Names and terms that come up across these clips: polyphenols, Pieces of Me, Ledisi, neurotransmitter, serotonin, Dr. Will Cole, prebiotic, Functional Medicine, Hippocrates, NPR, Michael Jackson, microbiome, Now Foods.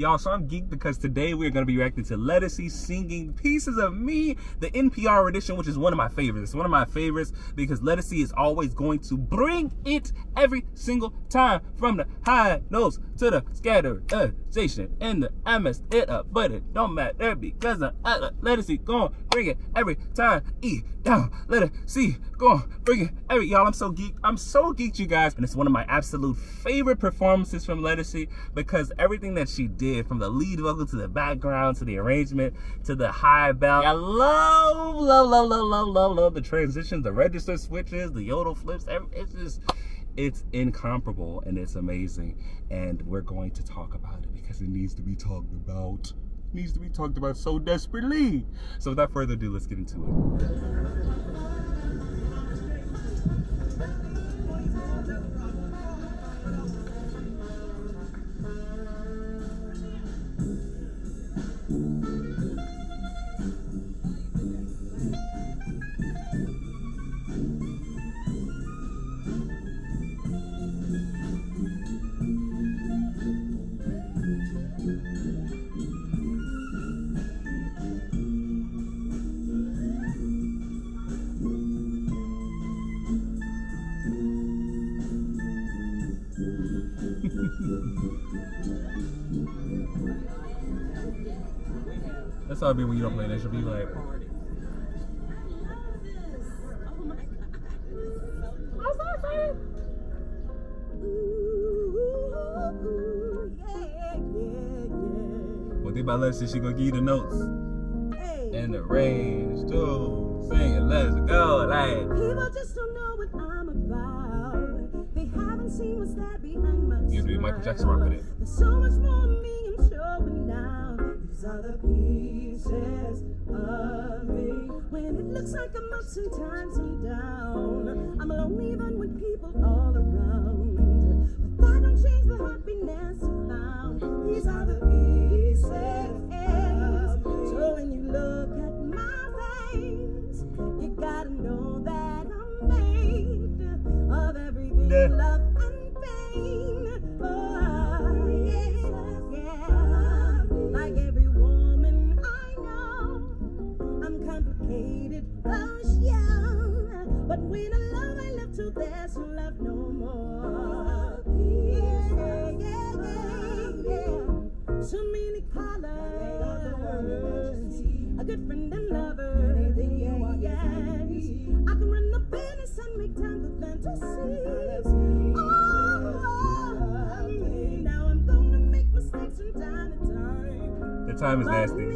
Y'all, so I'm geeked because today we're going to be reacting to Ledisi singing Pieces of Me, the NPR edition, which is one of my favorites. It's one of my favorites because Ledisi is always going to bring it every single time, from the high notes to the scatterization and the I messed it up, but it don't matter because I'm Ledisi going to bring it every time. E down, Ledisi going to bring it every. Y'all, I'm so geeked. I'm so geeked, you guys. And it's one of my absolute favorite performances from Ledisi because everything that she did, from the lead vocal to the background to the arrangement to the high bell, I love the transitions, the register switches, the yodel flips. It's just, it's incomparable and it's amazing, and we're going to talk about it because it needs to be talked about. It needs to be talked about so desperately. So without further ado, let's get into it. That's how it be when you don't play that. You'll be like, I love this. Oh my God. I'm so excited. Ooh, yeah, yeah, yeah. What they about Ledisi, she gonna give you the notes. Hey. And the range too. Singing, let's go. Like, people just don't know what I'm about. They haven't seen what's that behind my smile. You have to be Michael Jackson rock with it. There's so much more me I'm showing now. These are the pieces of me. When it looks like I'm up, sometimes I'm down. I'm alone even with people all around. But that don't change the happiness I found. These are the pieces of me. So when you look at my face, you gotta know that I'm made of everything, love and pain. Oh, yeah, yeah. Like everything. The time is nasty.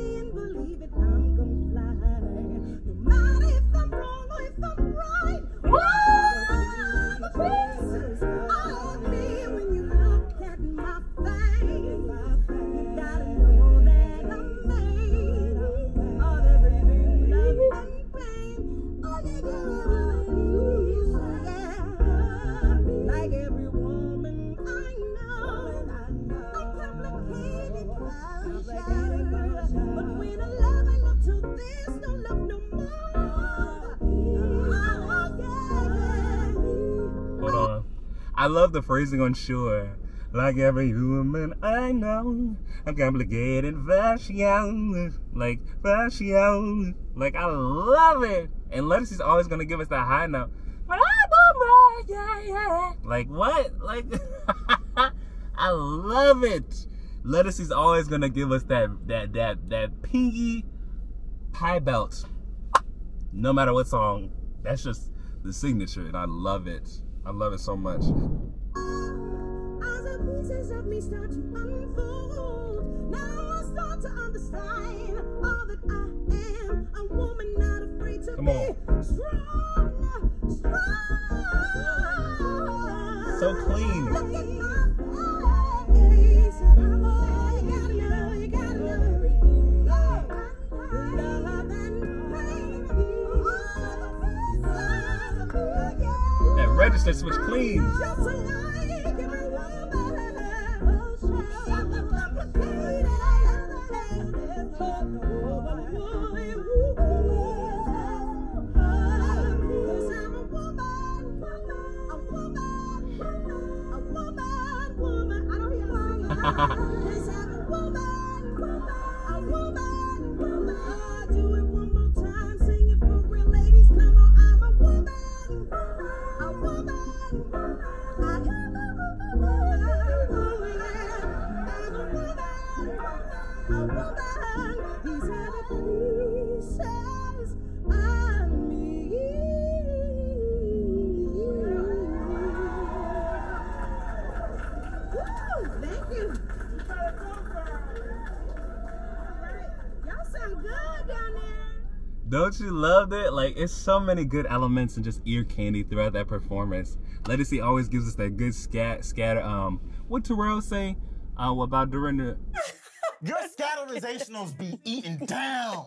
I love the phrasing on "sure." Like every woman I know, I'm complicated, fashion. Like fashion. Like, I love it. And Ledisi's always gonna give us that high note. Like what? Like I love it. Ledisi's always gonna give us that pingy high belt. No matter what song. That's just the signature, and I love it. I love it so much. As the pieces of me start to unfold, now I start to understand all that I am. A woman not afraid to be strong, strong. So clean. Look at my face. Oh, you gotta know, you gotta know everything. Love and pain. Oh, the pieces. That register switch clean. Don't you love it? Like, it's so many good elements and just ear candy throughout that performance. Ledisi always gives us that good scatter. What Terrell say about during the... Your scatterizationals be eaten down.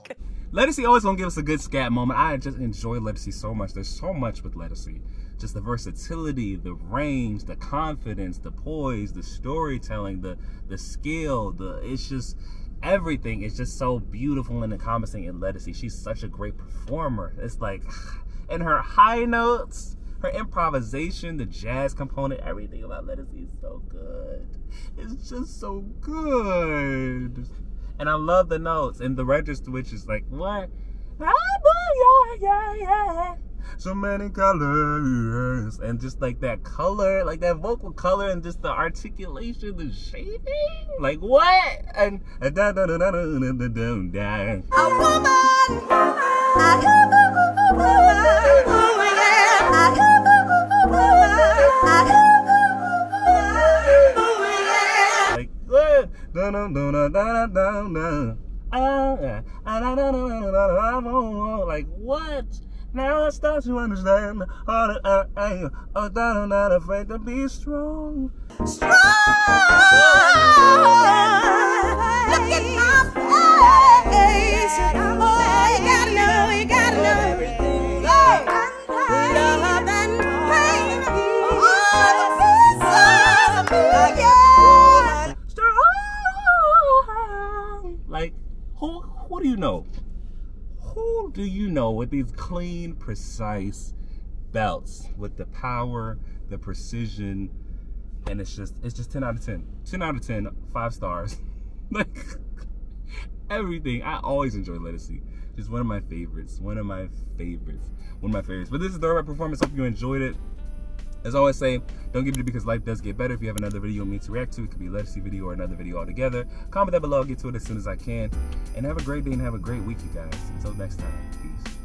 Ledisi always gonna give us a good scat moment. I just enjoy Ledisi so much. There's so much with Ledisi. Just the versatility, the range, the confidence, the poise, the storytelling, the skill, it's just... everything is just so beautiful and encompassing in Ledisi. She's such a great performer. It's like, and her high notes, her improvisation, the jazz component, everything about Ledisi is so good. It's just so good. And I love the notes and the register, which is like, what? So many colors. And just like that color, like that vocal color, and just the articulation, the shading. Like what? And like what? Like what? Now I start to understand all that I am. Oh, that I'm not afraid to be strong. Strong! Look at my face. Oh, you gotta know everything. Love and pain. All the pieces of me, yeah. Strong! Like, who do you know? Who do you know with these clean, precise belts with the power, the precision, and it's just 10 out of 10. 10 out of 10, 5 stars. Like everything. I always enjoy Ledisi. Just one of my favorites. But this is the right performance. Hope you enjoyed it. As I always say, don't give it because life does get better. If you have another video you need to react to, it could be a Ledisi video or another video altogether. Comment that below, I'll get to it as soon as I can. And have a great day and have a great week, you guys. Until next time, peace.